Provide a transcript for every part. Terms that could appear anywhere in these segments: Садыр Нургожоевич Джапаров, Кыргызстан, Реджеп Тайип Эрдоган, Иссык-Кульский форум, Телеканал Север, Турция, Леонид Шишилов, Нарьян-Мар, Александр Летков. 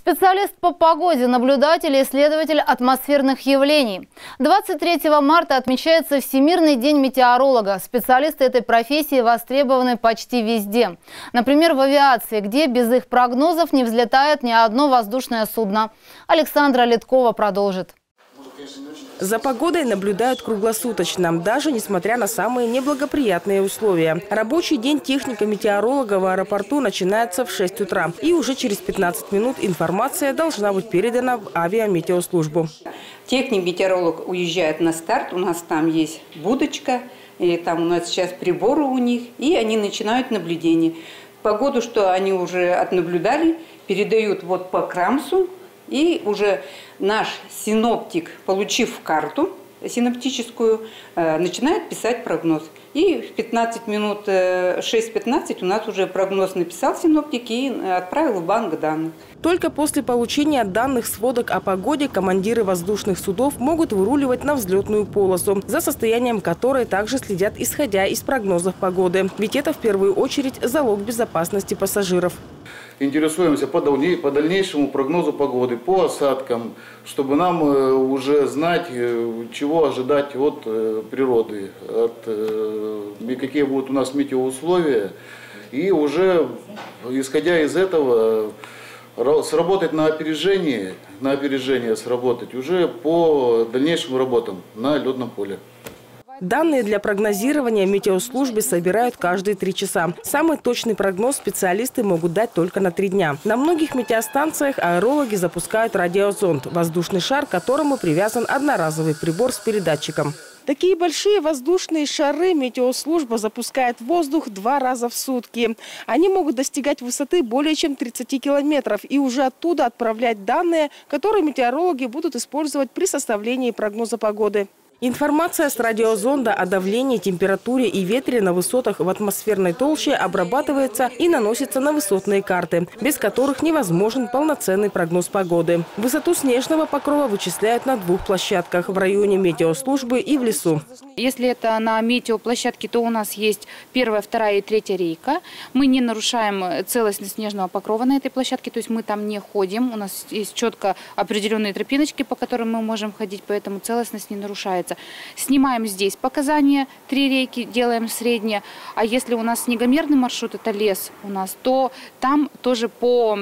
Специалист по погоде, наблюдатель и исследователь атмосферных явлений. 23 марта отмечается Всемирный день метеоролога. Специалисты этой профессии востребованы почти везде. Например, в авиации, где без их прогнозов не взлетает ни одно воздушное судно. Александра Леткова продолжит. За погодой наблюдают круглосуточно, даже несмотря на самые неблагоприятные условия. Рабочий день техника-метеоролога в аэропорту начинается в 6 утра. И уже через 15 минут информация должна быть передана в авиаметеослужбу. Техник-метеоролог уезжает на старт, у нас там есть будочка, или там у нас сейчас приборы у них, и они начинают наблюдение. Погоду, что они уже отнаблюдали, передают вот по крамсу. И уже наш синоптик, получив карту синоптическую, начинает писать прогноз. И в 15 минут, 6:15, у нас уже прогноз написал синоптик и отправил в банк данных. Только после получения данных сводок о погоде командиры воздушных судов могут выруливать на взлетную полосу, за состоянием которой также следят, исходя из прогнозов погоды. Ведь это в первую очередь залог безопасности пассажиров. Интересуемся по дальнейшему прогнозу погоды, по осадкам, чтобы нам уже знать, чего ожидать от природы, какие будут у нас метеоусловия. И уже, исходя из этого, сработать на опережение сработать уже по дальнейшим работам на лётном поле. Данные для прогнозирования метеослужбы собирают каждые 3 часа. Самый точный прогноз специалисты могут дать только на 3 дня. На многих метеостанциях аэрологи запускают радиозонд – воздушный шар, к которому привязан одноразовый прибор с передатчиком. Такие большие воздушные шары метеослужба запускает в воздух 2 раза в сутки. Они могут достигать высоты более чем 30 километров и уже оттуда отправлять данные, которые метеорологи будут использовать при составлении прогноза погоды. Информация с радиозонда о давлении, температуре и ветре на высотах в атмосферной толще обрабатывается и наносится на высотные карты, без которых невозможен полноценный прогноз погоды. Высоту снежного покрова вычисляют на 2 площадках – в районе метеослужбы и в лесу. Если это на метеоплощадке, то у нас есть 1, 2 и 3 рейка. Мы не нарушаем целостность снежного покрова на этой площадке, то есть мы там не ходим. У нас есть четко определенные тропиночки, по которым мы можем ходить, поэтому целостность не нарушается. Снимаем здесь показания, 3 рейки, делаем средние. А если у нас снегомерный маршрут, это лес у нас, то там тоже по,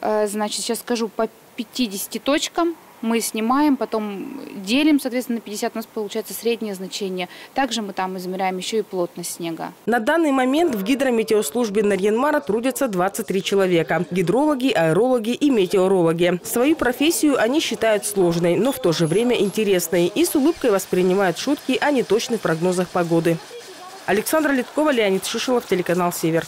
значит, сейчас скажу, по 50 точкам мы снимаем, потом делим, соответственно, на 50, у нас получается среднее значение. Также мы там измеряем еще и плотность снега. На данный момент в гидрометеослужбе Нарьян-Мара трудятся 23 человека. Гидрологи, аэрологи и метеорологи. Свою профессию они считают сложной, но в то же время интересной. И с улыбкой воспринимают шутки о неточных прогнозах погоды. Александра Леткова, Леонид Шишилов, телеканал «Север».